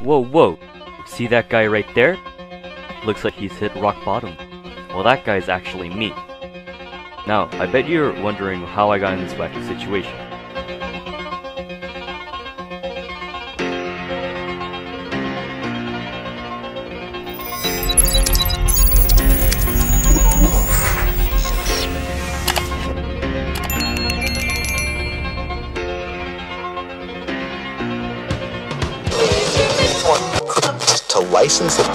Whoa, whoa! See that guy right there? Looks like he's hit rock bottom. Well, that guy's actually me. Now, I bet you're wondering how I got in this wacky situation. To license it.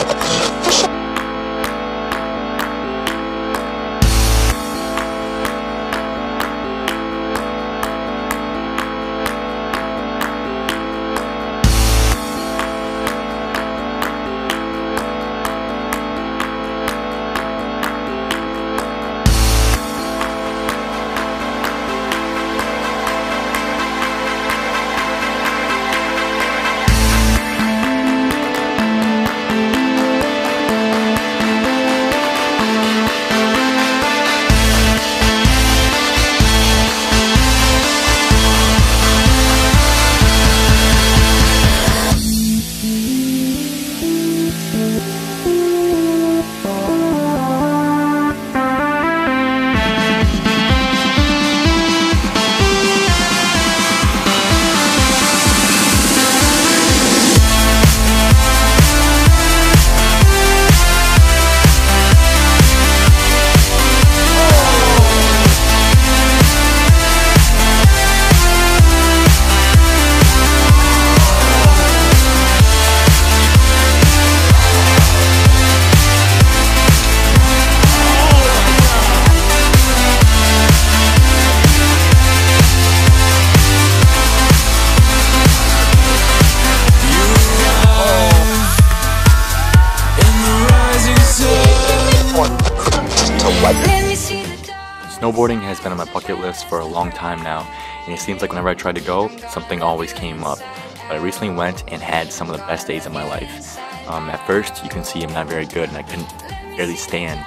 Snowboarding has been on my bucket list for a long time now, and it seems like whenever I tried to go, something always came up. But I recently went and had some of the best days of my life. At first, you can see I'm not very good, and I couldn't barely stand.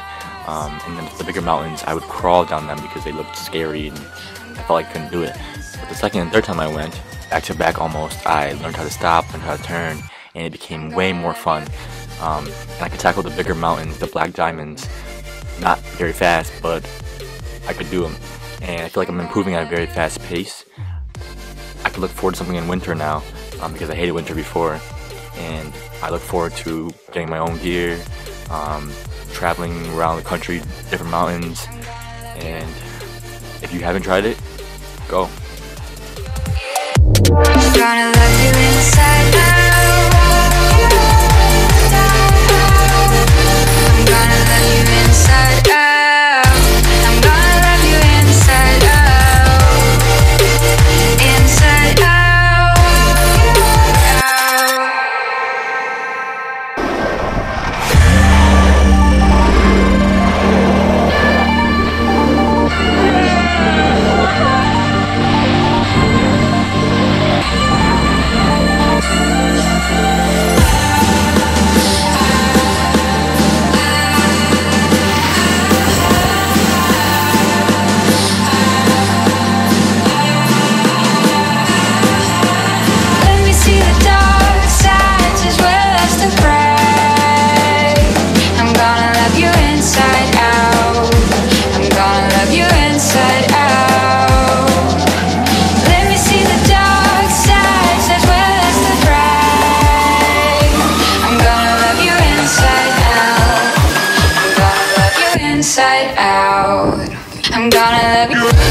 And then the bigger mountains, I would crawl down them because they looked scary, and I felt like I couldn't do it. But the second and third time I went, back to back almost, I learned how to stop, learned how to turn, and it became way more fun. And I could tackle the bigger mountains, the black diamonds, not very fast, but I could do them, and I feel like I'm improving at a very fast pace. I could look forward to something in winter now, because I hated winter before, and I look forward to getting my own gear, traveling around the country, different mountains, and if you haven't tried it, go. Inside out, I'm gonna love you.